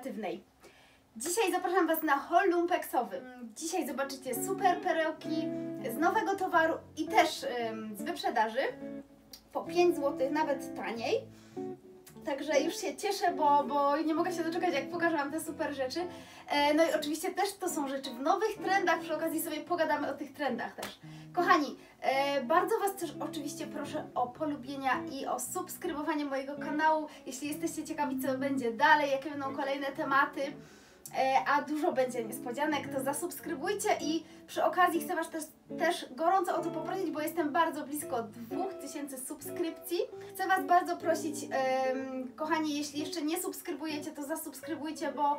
kreatywnej. Dzisiaj zapraszam Was na haul lumpeksowy. Dzisiaj zobaczycie super perełki z nowego towaru i też z wyprzedaży po 5 zł, nawet taniej. Także już się cieszę, bo nie mogę się doczekać, jak pokażę Wam te super rzeczy. No i oczywiście też to są rzeczy w nowych trendach, przy okazji sobie pogadamy o tych trendach też. Kochani, bardzo Was też oczywiście proszę o polubienia i o subskrybowanie mojego kanału, jeśli jesteście ciekawi, co będzie dalej, jakie będą kolejne tematy, a dużo będzie niespodzianek, to zasubskrybujcie i przy okazji chcę Was też gorąco o to poprosić, bo jestem bardzo blisko 2000 subskrypcji. Chcę Was bardzo prosić, kochani, jeśli jeszcze nie subskrybujecie, to zasubskrybujcie, bo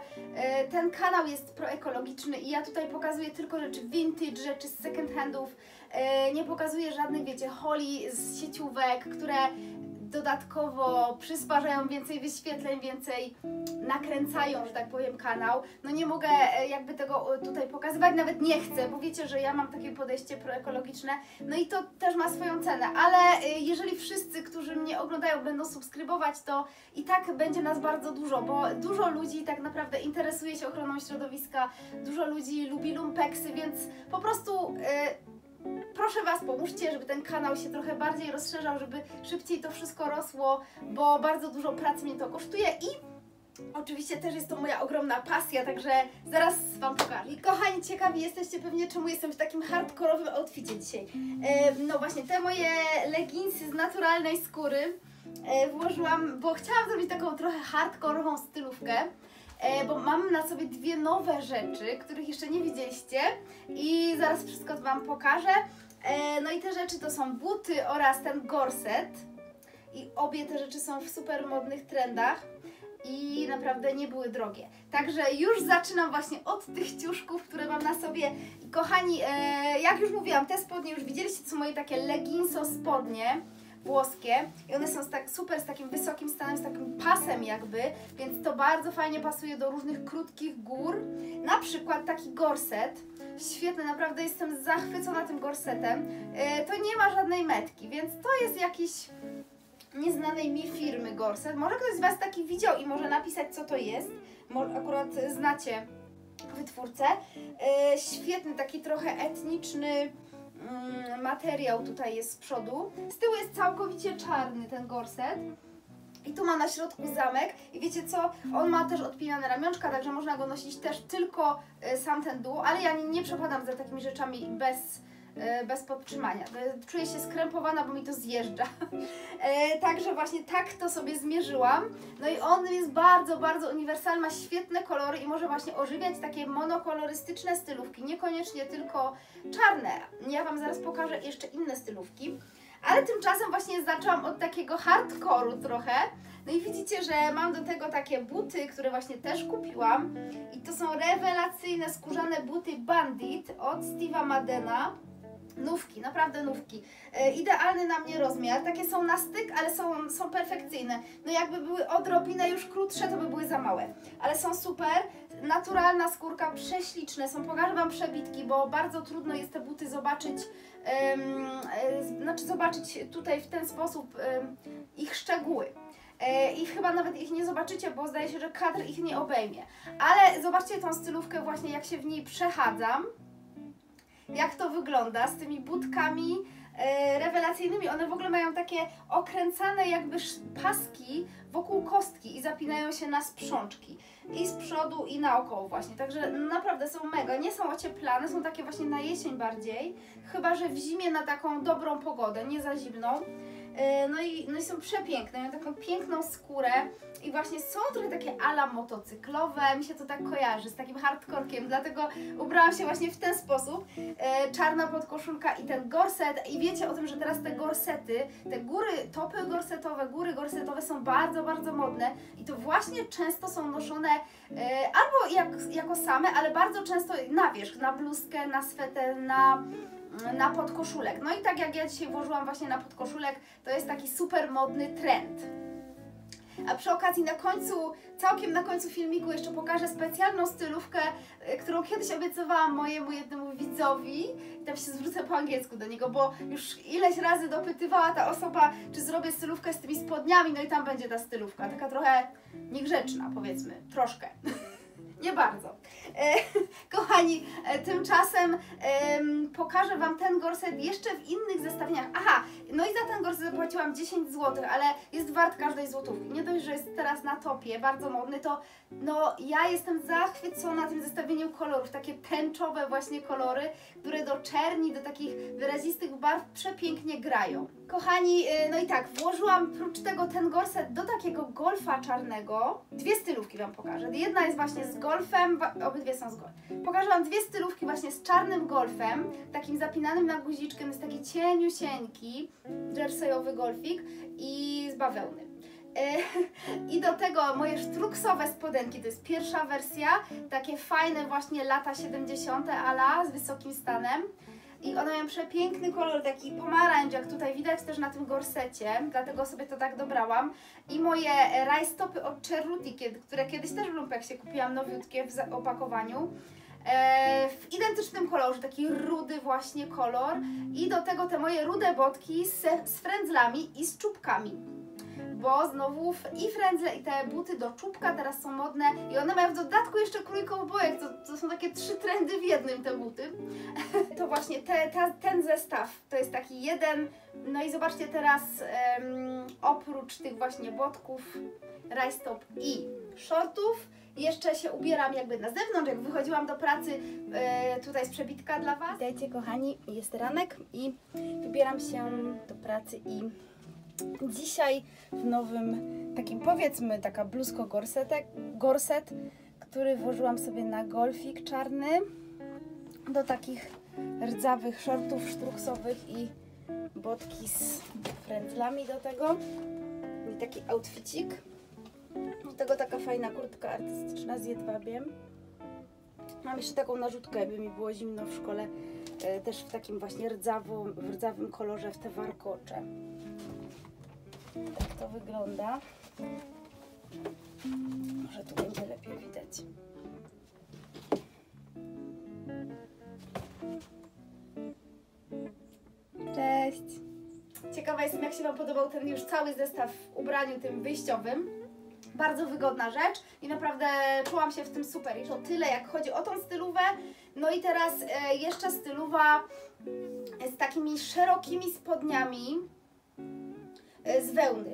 ten kanał jest proekologiczny i ja tutaj pokazuję tylko rzeczy vintage, rzeczy z second handów, nie pokazuję żadnych, wiecie, holi z sieciówek, które dodatkowo przysparzają więcej wyświetleń, więcej nakręcają, że tak powiem, kanał. No nie mogę jakby tego tutaj pokazywać, nawet nie chcę, bo wiecie, że ja mam takie podejście proekologiczne, no i to też ma swoją cenę, ale jeżeli wszyscy, którzy mnie oglądają, będą subskrybować, to i tak będzie nas bardzo dużo, bo dużo ludzi tak naprawdę interesuje się ochroną środowiska, dużo ludzi lubi lumpeksy, więc po prostu proszę Was, pomóżcie, żeby ten kanał się trochę bardziej rozszerzał, żeby szybciej to wszystko rosło, bo bardzo dużo pracy mnie to kosztuje i oczywiście też jest to moja ogromna pasja, także zaraz Wam pokażę. I kochani, ciekawi jesteście pewnie, czemu jestem w takim hardkorowym outficie dzisiaj. No właśnie, te moje leginsy z naturalnej skóry włożyłam, bo chciałam zrobić taką trochę hardkorową stylówkę. Bo mam na sobie dwie nowe rzeczy, których jeszcze nie widzieliście i zaraz wszystko Wam pokażę. No i te rzeczy to są buty oraz ten gorset i obie te rzeczy są w super modnych trendach i naprawdę nie były drogie. Także już zaczynam właśnie od tych ciuszków, które mam na sobie. Kochani, jak już mówiłam, te spodnie już widzieliście, to są moje takie leginso spodnie włoskie i one są super z takim wysokim stanem, z takim pasem jakby, więc to bardzo fajnie pasuje do różnych krótkich gór, na przykład taki gorset, świetny, naprawdę jestem zachwycona tym gorsetem, to nie ma żadnej metki, więc to jest jakiś nieznanej mi firmy gorset, może ktoś z Was taki widział i może napisać, co to jest, może akurat znacie wytwórcę, świetny, taki trochę etniczny materiał tutaj jest z przodu, z tyłu jest całkowicie czarny ten gorset i tu ma na środku zamek i wiecie co, on ma też odpinane ramionczka, także można go nosić też tylko sam ten dół, ale ja nie przepadam za takimi rzeczami bez podtrzymania, czuję się skrępowana, bo mi to zjeżdża. Także właśnie tak to sobie zmierzyłam, no i on jest bardzo, bardzo uniwersalny, ma świetne kolory i może właśnie ożywiać takie monokolorystyczne stylówki, niekoniecznie tylko czarne, ja Wam zaraz pokażę jeszcze inne stylówki, ale tymczasem właśnie zaczęłam od takiego hardcore'u trochę, no i widzicie, że mam do tego takie buty, które właśnie też kupiłam i to są rewelacyjne skórzane buty Bandit od Steve'a Maddena. Nówki, naprawdę nówki. Idealny na mnie rozmiar. Takie są na styk, ale są perfekcyjne. No jakby były odrobinę już krótsze, to by były za małe. Ale są super. Naturalna skórka, prześliczne są. Pokażę Wam przebitki, bo bardzo trudno jest te buty zobaczyć, zobaczyć tutaj w ten sposób ich szczegóły. I chyba nawet ich nie zobaczycie, bo zdaje się, że kadr ich nie obejmie. Ale zobaczcie tą stylówkę właśnie, jak się w niej przechadzam. Jak to wygląda z tymi budkami rewelacyjnymi, one w ogóle mają takie okręcane jakby paski wokół kostki i zapinają się na sprzączki i z przodu i naokoło właśnie, także naprawdę są mega, nie są ocieplane, są takie właśnie na jesień bardziej, chyba że w zimie na taką dobrą pogodę, nie za zimną. No i są przepiękne, mają taką piękną skórę i właśnie są trochę takie ala motocyklowe, mi się to tak kojarzy z takim hardkorkiem, dlatego ubrałam się właśnie w ten sposób, czarna podkoszulka i ten gorset i wiecie o tym, że teraz te gorsety, te góry, topy gorsetowe, góry gorsetowe są bardzo, bardzo modne i to właśnie często są noszone albo jako same, ale bardzo często na wierzch, na bluzkę, na sweter, na podkoszulek. No i tak jak ja dzisiaj włożyłam właśnie na podkoszulek, to jest taki super modny trend. A przy okazji na końcu, całkiem na końcu filmiku jeszcze pokażę specjalną stylówkę, którą kiedyś obiecywałam mojemu jednemu widzowi. I tam się zwrócę po angielsku do niego, bo już ileś razy dopytywała ta osoba, czy zrobię stylówkę z tymi spodniami, no i tam będzie ta stylówka. Taka trochę niegrzeczna, powiedzmy, troszkę. Nie bardzo. Kochani, tymczasem pokażę Wam ten gorset jeszcze w innych zestawieniach. Aha, no i za ten gorset zapłaciłam 10 zł, ale jest wart każdej złotówki. Nie dość, że jest teraz na topie, bardzo modny, to no ja jestem zachwycona tym zestawieniem kolorów. Takie tęczowe właśnie kolory, które do czerni, do takich wyrazistych barw przepięknie grają. Kochani, no i tak, włożyłam prócz tego ten gorset do takiego golfa czarnego. Dwie stylówki Wam pokażę. Jedna jest właśnie z golfem, obydwie są z golfem. Pokażę Wam dwie stylówki właśnie z czarnym golfem, takim zapinanym na guziczkiem, jest taki cieniusieńki, jerseyowy golfik i z bawełny. I do tego moje sztruksowe spodenki, to jest pierwsza wersja, takie fajne właśnie lata 70. ala z wysokim stanem. I one mają przepiękny kolor, taki pomarańcz, jak tutaj widać też na tym gorsecie, dlatego sobie to tak dobrałam. I moje rajstopy od Cherloutique, które kiedyś też w lumpeksie kupiłam, nowiutkie w opakowaniu. W identycznym kolorze, taki rudy właśnie kolor. I do tego te moje rude botki z frędzlami i z czubkami. Bo znowu i frędzle, i te buty do czubka teraz są modne i one mają w dodatku jeszcze krój kołbojek, to są takie trzy trendy w jednym te buty. To właśnie ten zestaw, to jest taki jeden, no i zobaczcie teraz oprócz tych właśnie botków, rajstop i shortów, jeszcze się ubieram jakby na zewnątrz, jak wychodziłam do pracy, tutaj z przebitka dla Was. Witajcie kochani, jest ranek i wybieram się do pracy i dzisiaj w nowym, takim powiedzmy, taka bluzko-gorset, który włożyłam sobie na golfik czarny do takich rdzawych shortów sztruksowych i botki z frędzlami do tego i taki outficik. Do tego taka fajna kurtka artystyczna z jedwabiem. Mam jeszcze taką narzutkę, jakby mi było zimno w szkole, też w takim właśnie rdzawym kolorze, w te warkocze. Tak to wygląda. Może tu będzie lepiej widać. Cześć! Ciekawa jestem, jak się Wam podobał ten już cały zestaw w ubraniu tym wyjściowym. Bardzo wygodna rzecz i naprawdę czułam się w tym super. I to tyle, jak chodzi o tą stylówę. No i teraz jeszcze styluwa z takimi szerokimi spodniami z wełny.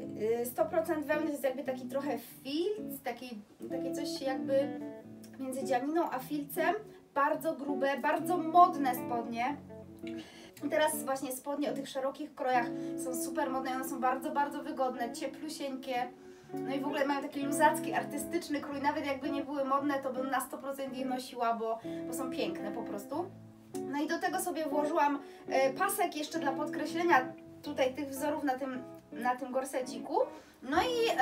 100% wełny, to jest jakby taki trochę filc, takie coś jakby między dzianiną a filcem. Bardzo grube, bardzo modne spodnie. Teraz właśnie spodnie o tych szerokich krojach są super modne, one są bardzo, bardzo wygodne, cieplusieńkie. No i w ogóle mają taki luzacki, artystyczny krój, nawet jakby nie były modne, to bym na 100% je nosiła, bo są piękne po prostu. No i do tego sobie włożyłam pasek jeszcze dla podkreślenia tutaj tych wzorów na tym gorseciku. No i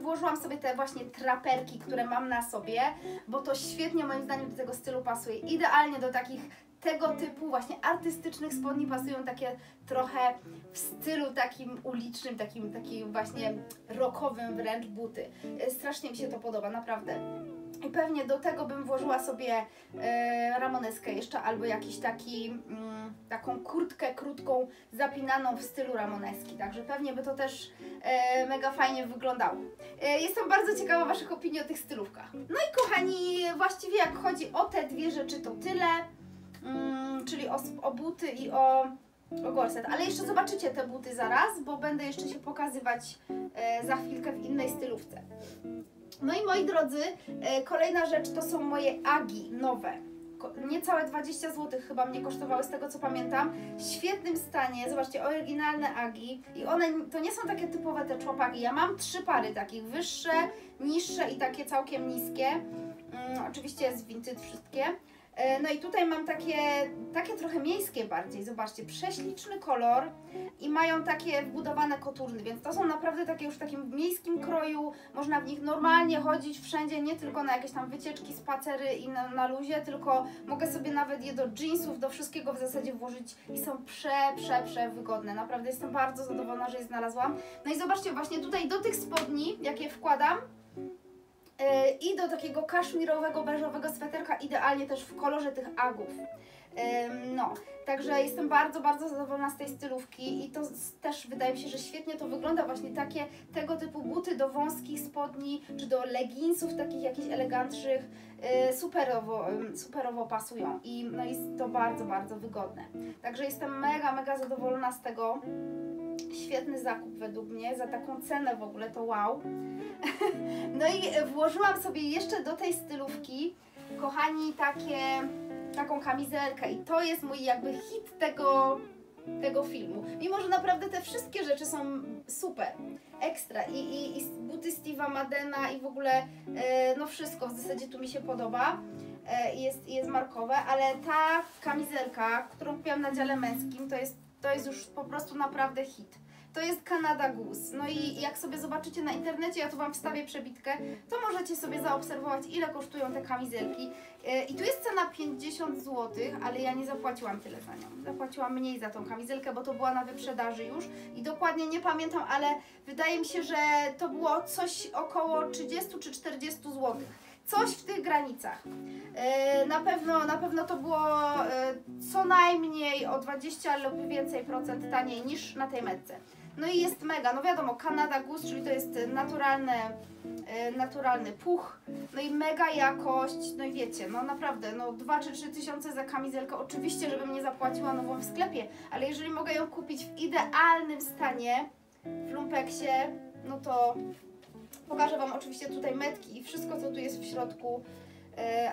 włożyłam sobie te właśnie traperki, które mam na sobie, bo to świetnie moim zdaniem do tego stylu pasuje. Idealnie do takich tego typu właśnie artystycznych spodni pasują takie trochę w stylu takim ulicznym, takim właśnie rockowym wręcz buty. Strasznie mi się to podoba, naprawdę. I pewnie do tego bym włożyła sobie ramoneskę jeszcze, albo jakiś taką kurtkę krótką, zapinaną w stylu ramoneski. Także pewnie by to też mega fajnie wyglądało. Jestem bardzo ciekawa Waszych opinii o tych stylówkach. No i kochani, właściwie jak chodzi o te dwie rzeczy, to tyle. Czyli o buty i o gorset. Ale jeszcze zobaczycie te buty zaraz, bo będę jeszcze się pokazywać za chwilkę w innej stylówce. No i moi drodzy, kolejna rzecz to są moje agi nowe. Niecałe 20 zł chyba mnie kosztowały, z tego co pamiętam. W świetnym stanie, zobaczcie, oryginalne agi. I one to nie są takie typowe te człopagi. Ja mam trzy pary takich, wyższe, niższe i takie całkiem niskie. Oczywiście z Vinted wszystkie. No i tutaj mam takie trochę miejskie bardziej, zobaczcie, prześliczny kolor i mają takie wbudowane koturny, więc to są naprawdę takie już w takim miejskim kroju, można w nich normalnie chodzić wszędzie, nie tylko na jakieś tam wycieczki, spacery i na luzie, tylko mogę sobie nawet je do jeansów, do wszystkiego w zasadzie włożyć i są przewygodne, naprawdę jestem bardzo zadowolona, że je znalazłam. No i zobaczcie, właśnie tutaj do tych spodni, jakie wkładam, i do takiego kaszmirowego, beżowego sweterka, idealnie też w kolorze tych agów. No, także jestem bardzo, bardzo zadowolona z tej stylówki i to też wydaje mi się, że świetnie to wygląda, właśnie takie tego typu buty do wąskich spodni, czy do leginsów takich jakichś elegantszych, superowo pasują i no jest to bardzo, bardzo wygodne. Także jestem mega, mega zadowolona z tego. Świetny zakup według mnie, za taką cenę w ogóle to wow. No i włożyłam sobie jeszcze do tej stylówki, kochani, taką kamizelkę i to jest mój jakby hit tego filmu. Mimo że naprawdę te wszystkie rzeczy są super, ekstra i buty Steve'a Maddena i w ogóle no wszystko w zasadzie tu mi się podoba. Jest markowe, ale ta kamizelka, którą kupiłam na dziale męskim, to jest już po prostu naprawdę hit. To jest Canada Goose. No i jak sobie zobaczycie na internecie, ja tu Wam wstawię przebitkę, to możecie sobie zaobserwować, ile kosztują te kamizelki. I tu jest cena 50 zł, ale ja nie zapłaciłam tyle za nią. Zapłaciłam mniej za tą kamizelkę, bo to była na wyprzedaży już i dokładnie nie pamiętam, ale wydaje mi się, że to było coś około 30 czy 40 zł. Coś w tych granicach. Na pewno to było co najmniej o 20 lub więcej procent taniej niż na tej metce. No i jest mega, no wiadomo, Canada Goose, czyli to jest naturalny puch, no i mega jakość, no i wiecie, no naprawdę, no 2 czy 3 tysiące za kamizelkę, oczywiście, żebym nie zapłaciła nową w sklepie, ale jeżeli mogę ją kupić w idealnym stanie, w lumpeksie, no to... Pokażę Wam oczywiście tutaj metki i wszystko, co tu jest w środku,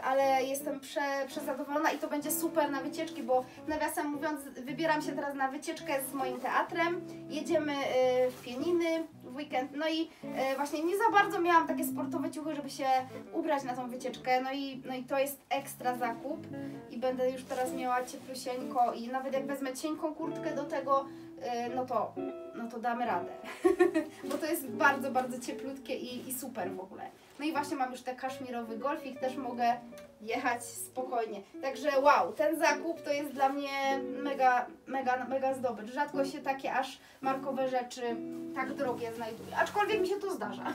ale jestem przezadowolona i to będzie super na wycieczki, bo nawiasem mówiąc, wybieram się teraz na wycieczkę z moim teatrem, jedziemy w Pieniny w weekend, no i właśnie nie za bardzo miałam takie sportowe ciuchy, żeby się ubrać na tą wycieczkę, no i to jest ekstra zakup i będę już teraz miała cieplusieńko i nawet jak wezmę cienką kurtkę do tego, no to damy radę, bo to jest bardzo, bardzo cieplutkie i super w ogóle. No i właśnie mam już ten kaszmirowy golfik, też mogę jechać spokojnie. Także wow, ten zakup to jest dla mnie mega, mega, mega zdobycz. Rzadko się takie aż markowe rzeczy tak drogie znajduje, aczkolwiek mi się to zdarza.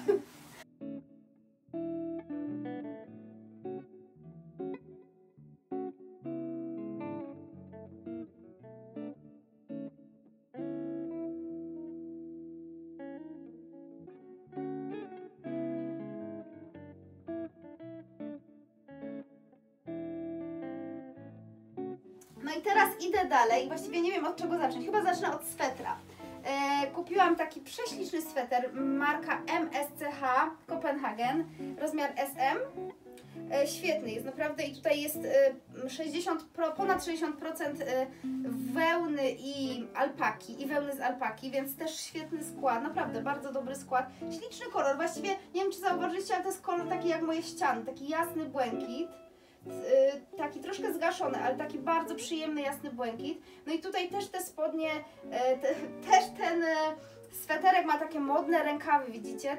No i teraz idę dalej, właściwie nie wiem od czego zacząć, chyba zacznę od swetra. Kupiłam taki prześliczny sweter marka MSCH Copenhagen, rozmiar SM. Świetny jest naprawdę i tutaj jest ponad 60% wełny i alpaki, więc też świetny skład, naprawdę bardzo dobry skład. Śliczny kolor, właściwie nie wiem czy zauważyliście, ale to jest kolor taki jak moje ściany, taki jasny błękit. Taki troszkę zgaszony, ale taki bardzo przyjemny, jasny błękit. No i tutaj też te spodnie, też ten sweterek ma takie modne rękawy, widzicie?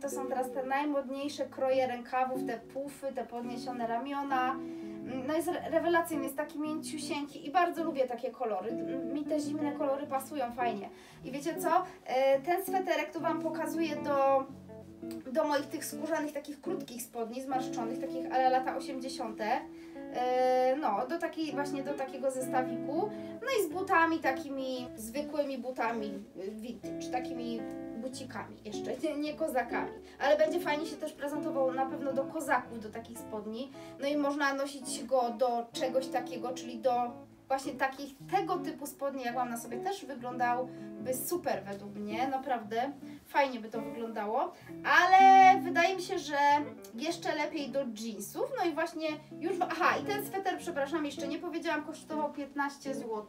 To są teraz te najmodniejsze kroje rękawów, te pufy, te podniesione ramiona. No jest rewelacyjny, jest taki mięciusieńki i bardzo lubię takie kolory. Mi te zimne kolory pasują fajnie. I wiecie co? Ten sweterek tu Wam pokazuję do moich tych skórzanych, takich krótkich spodni, zmarszczonych, takich ale lata 80. No, do takiego zestawiku. No i z butami, takimi zwykłymi butami vintage, takimi bucikami jeszcze, nie kozakami. Ale będzie fajnie się też prezentował na pewno do kozaków, do takich spodni. No i można nosić go do czegoś takiego, czyli do właśnie takich tego typu spodni, jak mam na sobie, też wyglądałby super według mnie, naprawdę fajnie by to wyglądało, ale wydaje mi się, że jeszcze lepiej do jeansów, no i właśnie już... Aha, i ten sweter, przepraszam, jeszcze nie powiedziałam, kosztował 15 zł,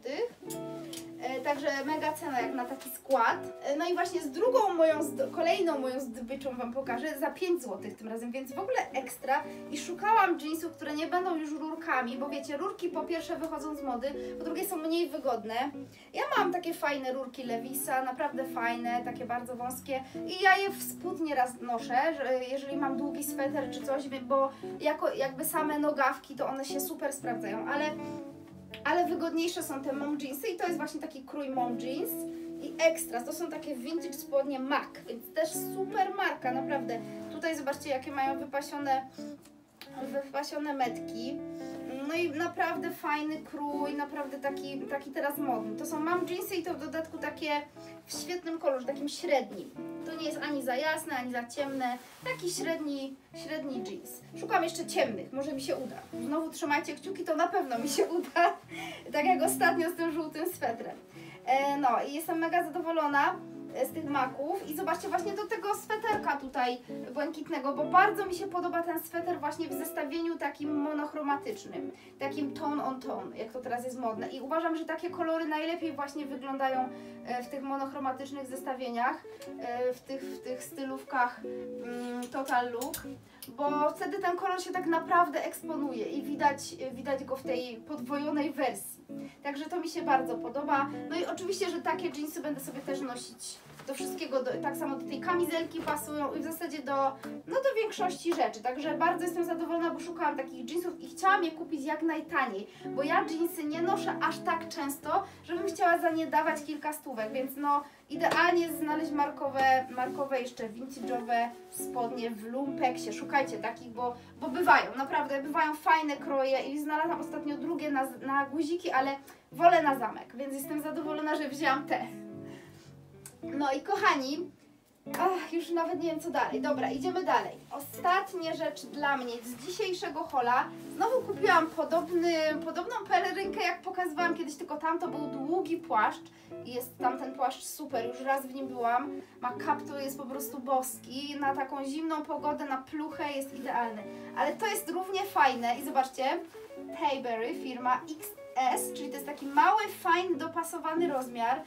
także mega cena jak na taki skład. No i właśnie z drugą moją, kolejną moją zdobyczą Wam pokażę, za 5 zł tym razem, więc w ogóle ekstra. I szukałam jeansów, które nie będą już rurkami, bo wiecie, rurki po pierwsze wychodzą z mody, po drugie są mniej wygodne. Ja mam takie fajne rurki Lewisa, naprawdę fajne, takie bardzo wąskie i ja je w spód nieraz noszę, jeżeli mam długi sweter czy coś, bo jakby same nogawki to one się super sprawdzają, ale wygodniejsze są te mom jeansy i to jest właśnie taki krój mom jeans i extras, to są takie vintage spodnie MAC, więc też super marka, naprawdę. Tutaj zobaczcie jakie mają wypasione metki, no i naprawdę fajny krój, naprawdę taki teraz modny. To są mom jeansy i to w dodatku takie w świetnym kolorze, takim średnim. To nie jest ani za jasne, ani za ciemne, taki średni jeans. Szukam jeszcze ciemnych, może mi się uda. Znowu trzymajcie kciuki, to na pewno mi się uda, tak jak ostatnio z tym żółtym swetrem. No i jestem mega zadowolona z tych maków i zobaczcie właśnie do tego sweterka tutaj błękitnego, bo bardzo mi się podoba ten sweter właśnie w zestawieniu takim monochromatycznym, takim tone on tone, jak to teraz jest modne, i uważam, że takie kolory najlepiej właśnie wyglądają w tych monochromatycznych zestawieniach, w tych stylówkach total look, bo wtedy ten kolor się tak naprawdę eksponuje i widać go w tej podwojonej wersji. Także to mi się bardzo podoba. No i oczywiście, że takie jeansy będę sobie też nosić do wszystkiego, tak samo do tej kamizelki pasują i w zasadzie do większości rzeczy. Także bardzo jestem zadowolona, bo szukałam takich jeansów i chciałam je kupić jak najtaniej, bo ja jeansy nie noszę aż tak często, żebym chciała za nie dawać kilka stówek, więc no idealnie znaleźć markowe jeszcze vintage'owe spodnie w lumpeksie. Szukajcie takich, bo bywają, naprawdę bywają fajne kroje i znalazłam ostatnio drugie na guziki, ale wolę na zamek, więc jestem zadowolona, że wzięłam te. No i kochani, już nawet nie wiem co dalej. Dobra, idziemy dalej. Ostatnia rzecz dla mnie z dzisiejszego haula. Znowu kupiłam podobną pelerynkę jak pokazywałam kiedyś, tylko tam to był długi płaszcz. Jest tam ten płaszcz super, już raz w nim byłam. Ma kaptur, jest po prostu boski. Na taką zimną pogodę, na pluchę jest idealny. Ale to jest równie fajne i zobaczcie, Tayberry, firma XS, czyli to jest taki mały, fajny, dopasowany rozmiar.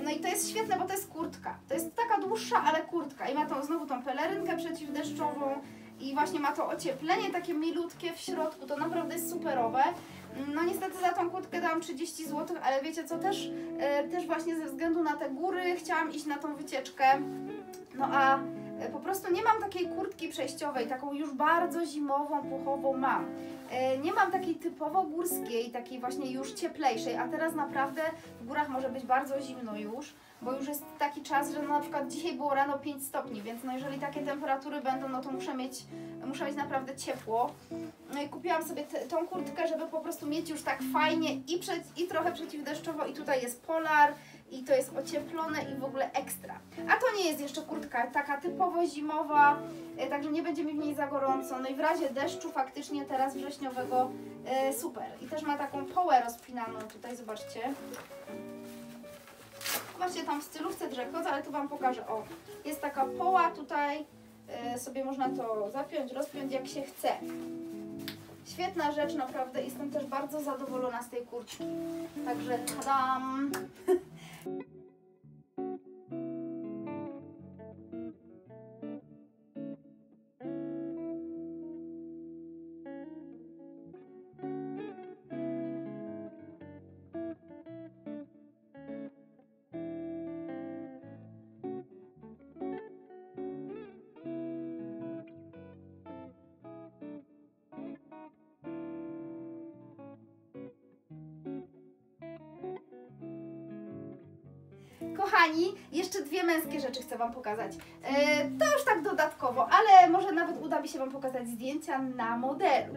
No i to jest świetne, bo to jest kurtka. To jest taka dłuższa, ale kurtka. I ma znowu tą pelerynkę przeciwdeszczową i właśnie ma to ocieplenie takie milutkie w środku. To naprawdę jest superowe. No niestety za tą kurtkę dałam 30 zł, ale wiecie co, też właśnie ze względu na te góry chciałam iść na tą wycieczkę. No a po prostu nie mam takiej kurtki przejściowej, taką już bardzo zimową, puchową mam. Nie mam takiej typowo górskiej, takiej właśnie już cieplejszej, a teraz naprawdę w górach może być bardzo zimno już, bo już jest taki czas, że no na przykład dzisiaj było rano 5 stopni, więc no jeżeli takie temperatury będą, no to muszę mieć naprawdę ciepło. No i kupiłam sobie tą kurtkę, żeby po prostu mieć już tak fajnie i trochę przeciwdeszczowo, i tutaj jest polar, i to jest ocieplone i w ogóle ekstra. A to nie jest jeszcze kurtka taka typowo zimowa, także nie będzie mi w niej za gorąco. No i w razie deszczu faktycznie teraz wrześniowego super. I też ma taką połę rozpinaną tutaj, zobaczcie. Właśnie tam w stylówce drzekoza, ale tu Wam pokażę. O, jest taka poła tutaj, sobie można to zapiąć, rozpiąć jak się chce. Świetna rzecz, naprawdę jestem też bardzo zadowolona z tej kurtki. Także tadam! Kochani, jeszcze dwie męskie rzeczy chcę Wam pokazać. To już tak dodatkowo, ale może nawet uda mi się Wam pokazać zdjęcia na modelu.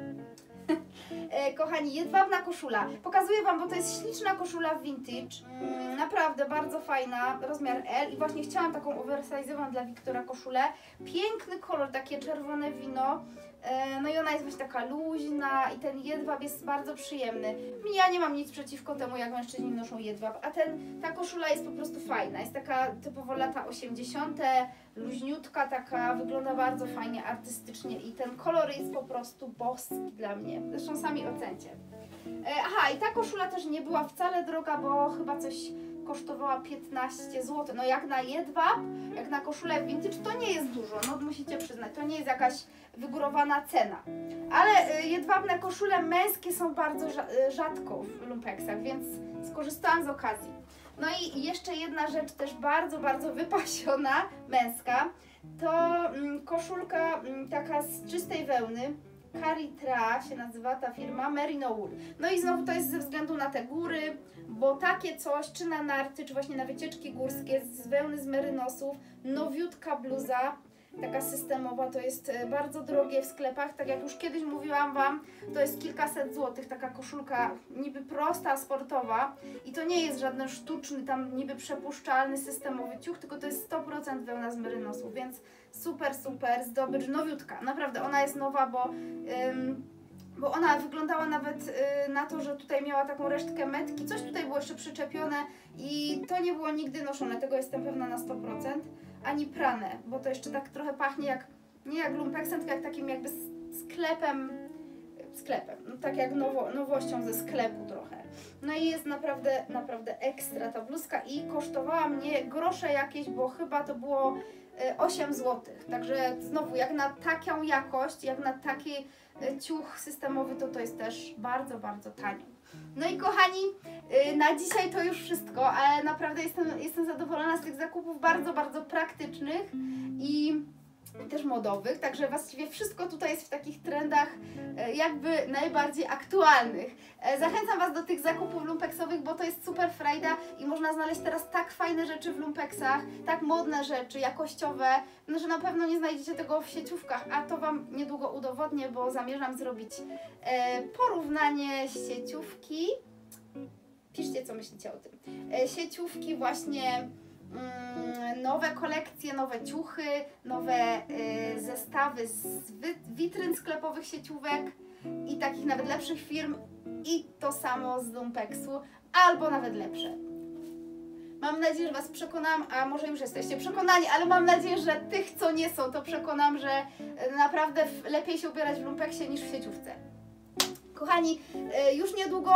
Kochani, jedwabna koszula. Pokazuję Wam, bo to jest śliczna koszula vintage. Naprawdę bardzo fajna, rozmiar L. I właśnie chciałam taką oversize'ową dla Wiktora koszulę. Piękny kolor, takie czerwone wino. No i ona jest właśnie taka luźna i ten jedwab jest bardzo przyjemny. Ja nie mam nic przeciwko temu, jak mężczyźni noszą jedwab, a ta koszula jest po prostu fajna. Jest taka typowo lata 80, luźniutka taka, wygląda bardzo fajnie, artystycznie i ten kolor jest po prostu boski dla mnie. Zresztą sami ocencie. Aha, i ta koszula też nie była wcale droga, bo chyba coś kosztowała 15 zł. No jak na jedwab, jak na koszulę vintage, to nie jest dużo, no musicie przyznać, to nie jest jakaś wygórowana cena. Ale jedwabne koszule męskie są bardzo rzadko w lumpeksach, więc skorzystałam z okazji. No i jeszcze jedna rzecz też bardzo, bardzo wypasiona, męska, to koszulka taka z czystej wełny. Caritra się nazywa ta firma, merino wool. No i znowu to jest ze względu na te góry, bo takie coś, czy na narty, czy właśnie na wycieczki górskie z wełny z merynosów, nowiutka bluza, taka systemowa, to jest bardzo drogie w sklepach, tak jak już kiedyś mówiłam Wam, to jest kilkaset złotych, taka koszulka niby prosta, sportowa i to nie jest żaden sztuczny, tam niby przepuszczalny, systemowy ciuch, tylko to jest 100% wełna z merynosu, więc super, super zdobycz, nowiutka, naprawdę ona jest nowa, bo ona wyglądała nawet na to, że tutaj miała taką resztkę metki, coś tutaj było jeszcze przyczepione i to nie było nigdy noszone, tego jestem pewna na 100%. Ani prane, bo to jeszcze tak trochę pachnie jak, nie jak lumpeksem, tylko jak takim jakby sklepem, no tak jak nowością ze sklepu trochę. No i jest naprawdę, naprawdę ekstra ta bluzka i kosztowała mnie grosze jakieś, bo chyba to było 8 zł. Także znowu, jak na taką jakość, jak na taki ciuch systemowy, to jest też bardzo, bardzo tanio. No i kochani, na dzisiaj to już wszystko, ale naprawdę jestem zadowolona z tych zakupów bardzo, bardzo praktycznych i też modowych, także właściwie wszystko tutaj jest w takich trendach jakby najbardziej aktualnych. Zachęcam Was do tych zakupów lumpeksowych, bo to jest super frajda i można znaleźć teraz tak fajne rzeczy w lumpeksach, tak modne rzeczy, jakościowe, no, że na pewno nie znajdziecie tego w sieciówkach, a to Wam niedługo udowodnię, bo zamierzam zrobić porównanie sieciówki. Piszcie, co myślicie o tym. Sieciówki właśnie, nowe kolekcje, nowe ciuchy, nowe zestawy z witryn sklepowych sieciówek i takich nawet lepszych firm i to samo z lumpeksu, albo nawet lepsze. Mam nadzieję, że Was przekonam, a może już jesteście przekonani, ale mam nadzieję, że tych, co nie są, to przekonam, że naprawdę lepiej się ubierać w lumpeksie niż w sieciówce. Kochani, już niedługo,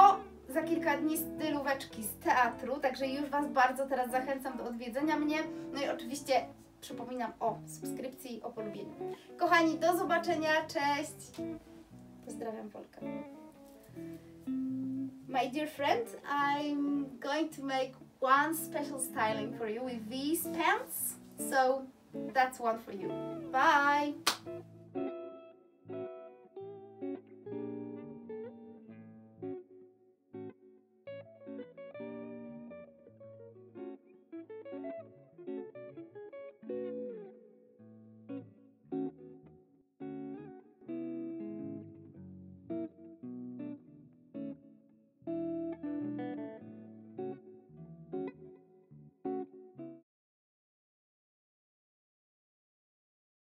za kilka dni stylóweczki z teatru, także już Was bardzo teraz zachęcam do odwiedzenia mnie. No i oczywiście przypominam o subskrypcji i o polubieniu. Kochani, do zobaczenia, cześć! Pozdrawiam Polka. My dear friend, I'm going to make one special styling for you with these pants, so that's one for you. Bye!